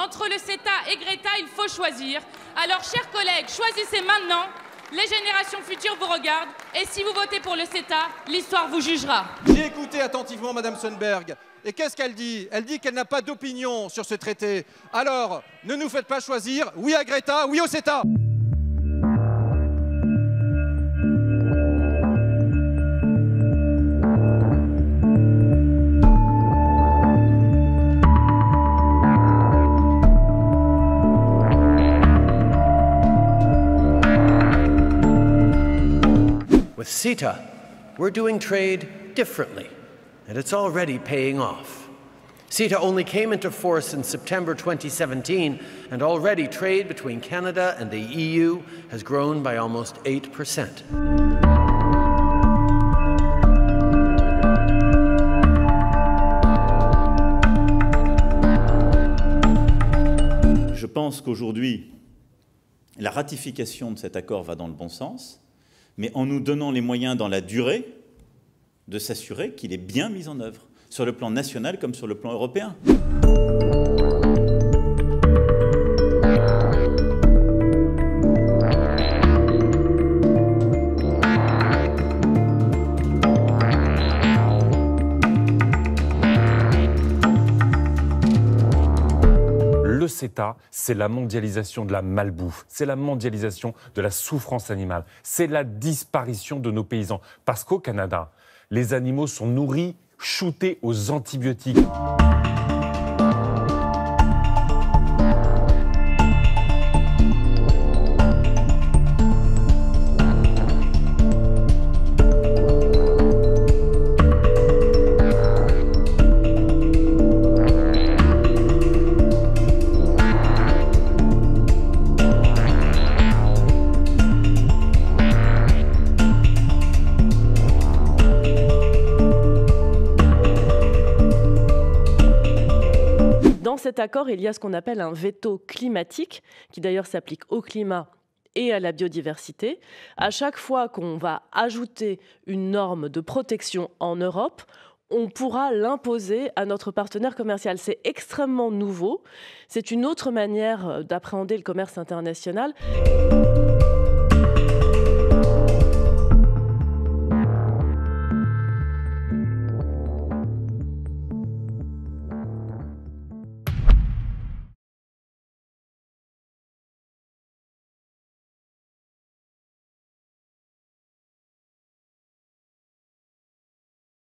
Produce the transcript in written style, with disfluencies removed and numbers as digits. Entre le CETA et Greta, il faut choisir. Alors, chers collègues, choisissez maintenant. Les générations futures vous regardent. Et si vous votez pour le CETA, l'histoire vous jugera. J'ai écouté attentivement Madame Sonberg. Et qu'est-ce qu'elle dit? Elle dit qu'elle n'a pas d'opinion sur ce traité. Alors, ne nous faites pas choisir. Oui à Greta, oui au CETA. With CETA, we're doing trade differently, and it's already paying off. CETA only came into force in September 2017, and already trade between Canada and the EU has grown by almost 8%. Je pense qu'aujourd'hui, la ratification de cet accord va dans le bon sens, mais en nous donnant les moyens dans la durée de s'assurer qu'il est bien mis en œuvre, sur le plan national comme sur le plan européen. Le CETA, c'est la mondialisation de la malbouffe, c'est la mondialisation de la souffrance animale, c'est la disparition de nos paysans. Parce qu'au Canada, les animaux sont nourris, shootés aux antibiotiques. Dans cet accord, il y a ce qu'on appelle un veto climatique, qui d'ailleurs s'applique au climat et à la biodiversité. À chaque fois qu'on va ajouter une norme de protection en Europe, on pourra l'imposer à notre partenaire commercial. C'est extrêmement nouveau. C'est une autre manière d'appréhender le commerce international.